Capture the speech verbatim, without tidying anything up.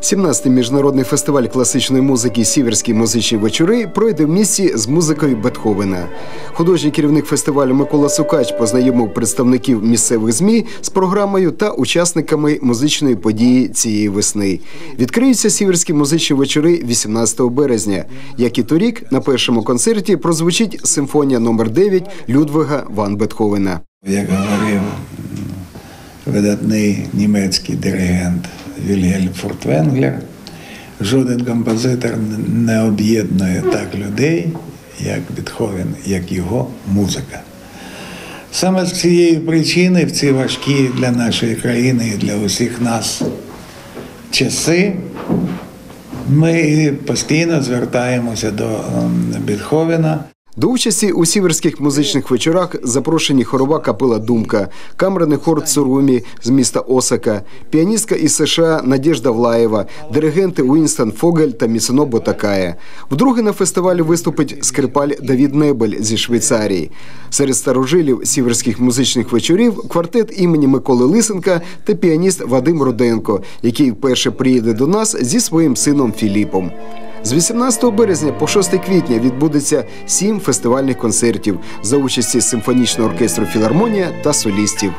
сімнадцятий міжнародний фестиваль класичної музики «Сіверські музичні вечори» пройде в місті з музикою Бетховена. Художній керівник фестивалю Микола Сукач познайомив представників місцевих ЗМІ з програмою та учасниками музичної події цієї весни. Відкриються «Сіверські музичні вечори» вісімнадцятого березня. Як і торік, на першому концерті прозвучить симфонія номер дев'ять Людвига Ван Бетховена. Як говорив видатний німецький диригент Вільгельм Фуртвенглер, жоден композитор не об'єднує так людей, як Бетховен, як його музика. Саме з цієї причини в ці важкі для нашої країни і для усіх нас часи ми постійно звертаємося до Бетховена. До участі у сіверських музичних вечорах запрошені хорова «Капила Думка», камерний хор «Цуруми» з міста Осака, піаністка із США Надежда Влаева, диригенти Уинстон Фогель та Мисоно Ботакая. Вдруге на фестивалі виступить скрипаль Давид Небель зі Швейцарії. Серед старожилів сіверських музичних вечорів квартет імені Миколи Лисенка та піаніст Вадим Руденко, який вперше приїде до нас зі своїм сином Філіппом. З вісімнадцятого березня по шосте квітня відбудеться сім фестивальних концертів за участі симфонічного оркестру «Філармонія» та солістів.